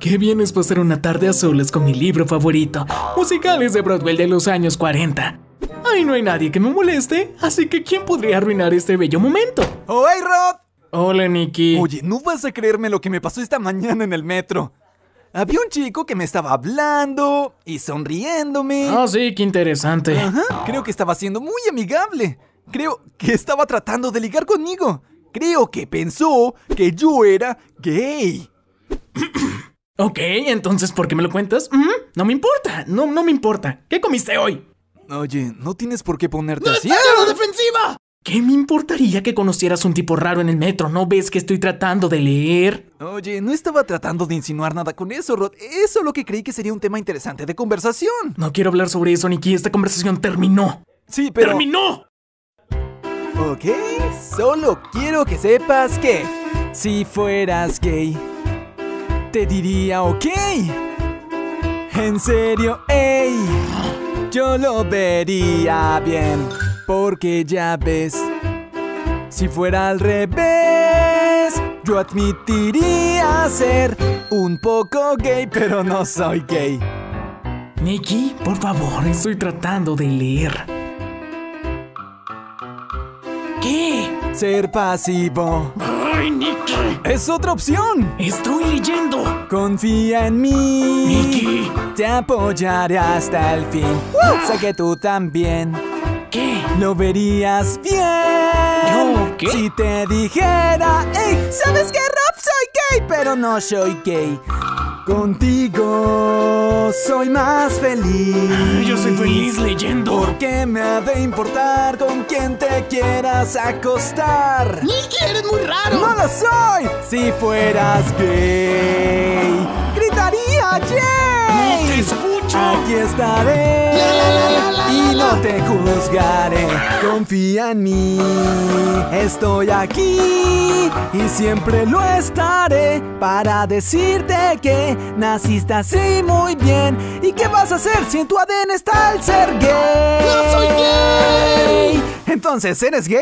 qué bien es pasar una tarde a solas con mi libro favorito, musicales de Broadway de los años 40. Ay, no hay nadie que me moleste, así que ¿quién podría arruinar este bello momento? ¡Oh, hey, Rod! Hola, Nicky. Oye, no vas a creerme lo que me pasó esta mañana en el metro. Había un chico que me estaba hablando y sonriéndome. Ah, sí, qué interesante. Ajá, creo que estaba siendo muy amigable. Creo que estaba tratando de ligar conmigo. Creo que pensó que yo era gay. Ok, entonces, ¿por qué me lo cuentas? No me importa, no me importa. ¿Qué comiste hoy? Oye, no tienes por qué ponerte así. ¡No estoy a la defensiva! ¿Qué me importaría que conocieras un tipo raro en el metro? ¿No ves que estoy tratando de leer? Oye, no estaba tratando de insinuar nada con eso, Rod. Eso es lo que creí que sería un tema interesante de conversación. No quiero hablar sobre eso, Nicky. Esta conversación terminó. Sí, pero... ¡Terminó! Ok, solo quiero que sepas que si fueras gay, te diría ok. En serio, ey, yo lo vería bien, porque ya ves, si fuera al revés, yo admitiría ser un poco gay, pero no soy gay. Nicky, por favor, estoy tratando de leer. ¿Qué? Ser pasivo. ¡Ay, Nicky! ¡Es otra opción! ¡Estoy leyendo! Confía en mí, Nicky. Te apoyaré hasta el fin. Sé que tú también. ¿Qué? Lo verías bien. ¿Yo qué? Si te dijera, hey, ¿sabes qué, Rob? Soy gay, pero no soy gay. Contigo soy más feliz. Yo soy feliz leyendo. ¿Por qué me ha de importar con quién te quieras acostar? ¡Nicky, eres muy raro! ¡No lo soy! Si fueras gay, gritaría yay. ¡No te escucho! Aquí estaré y no te juzgaré. Confía en mí, estoy aquí y siempre lo estaré para decirte que naciste así muy bien. ¿Y qué vas a hacer si en tu ADN está el ser gay? ¡No soy gay! ¿Entonces eres gay?